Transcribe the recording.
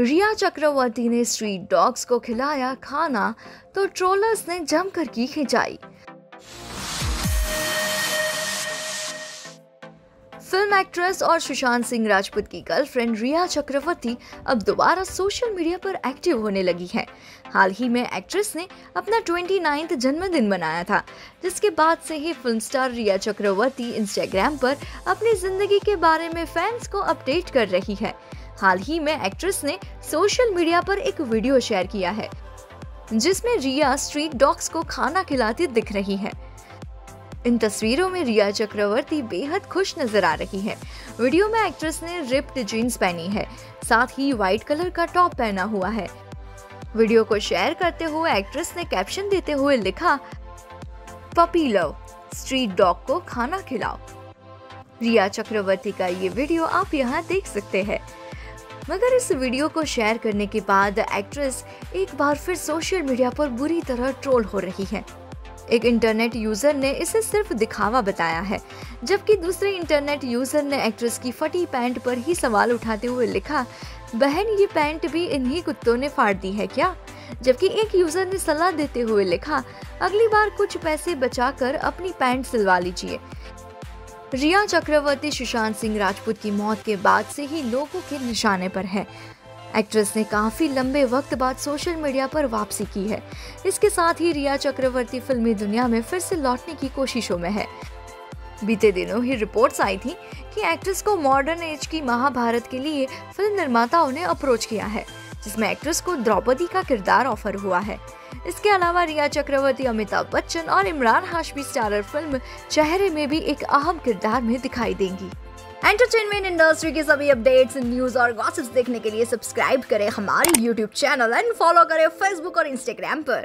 रिया चक्रवर्ती ने street dogs को खिलाया खाना तो ट्रोलर्स ने जमकर की खिंचाई। फिल्म एक्ट्रेस और सुशांत सिंह राजपूत की गर्लफ्रेंड रिया चक्रवर्ती अब दोबारा सोशल मीडिया पर एक्टिव होने लगी हैं। हाल ही में एक्ट्रेस ने अपना 29वां जन्मदिन मनाया था, जिसके बाद से ही film star Rhea Chakraborty Instagram पर अपनी जिंदगी के बारे में फैंस को अपडेट कर रही है। हाल ही में एक्ट्रेस ने सोशल मीडिया पर एक वीडियो शेयर किया है, जिसमें रिया स्ट्रीट डॉग्स को खाना खिलाती दिख रही है। इन तस्वीरों में रिया चक्रवर्ती बेहद खुश नजर आ रही है। वीडियो में एक्ट्रेस ने रिप्ड जीन्स पहनी है, साथ ही व्हाइट कलर का टॉप पहना हुआ है। वीडियो को शेयर करते हुए एक्ट्रेस ने कैप्शन देते हुए लिखा, पपी लव, स्ट्रीट डॉग को खाना खिलाओ। रिया चक्रवर्ती का ये वीडियो आप यहाँ देख सकते हैं। मगर इस वीडियो को शेयर करने के बाद एक्ट्रेस एक बार फिर सोशल मीडिया पर बुरी तरह ट्रोल हो रही है। एक इंटरनेट यूजर ने इसे सिर्फ दिखावा बताया है, जबकि दूसरे इंटरनेट यूजर ने एक्ट्रेस की फटी पैंट पर ही सवाल उठाते हुए लिखा, बहन ये पैंट भी इन्हीं कुत्तों ने फाड़ दी है क्या? जबकि एक यूजर ने सलाह देते हुए लिखा, अगली बार कुछ पैसे बचाकर अपनी पैंट सिलवा लीजिए। रिया चक्रवर्ती सुशांत सिंह राजपूत की मौत के बाद से ही लोगों के निशाने पर है। एक्ट्रेस ने काफी लंबे वक्त बाद सोशल मीडिया पर वापसी की है। इसके साथ ही रिया चक्रवर्ती फिल्मी दुनिया में फिर से लौटने की कोशिशों में है। बीते दिनों ही रिपोर्ट्स आई थी कि एक्ट्रेस को मॉडर्न एज की महाभारत के लिए फिल्म निर्माताओं ने अप्रोच किया है, जिसमें एक्ट्रेस को द्रौपदी का किरदार ऑफर हुआ है। इसके अलावा रिया चक्रवर्ती अमिताभ बच्चन और इमरान हाशमी स्टारर फिल्म चेहरे में भी एक अहम किरदार में दिखाई देंगी। एंटरटेनमेंट इंडस्ट्री के सभी अपडेट्स, न्यूज और गॉसिप्स देखने के लिए सब्सक्राइब करें हमारे YouTube चैनल एंड फॉलो करें Facebook और Instagram पर।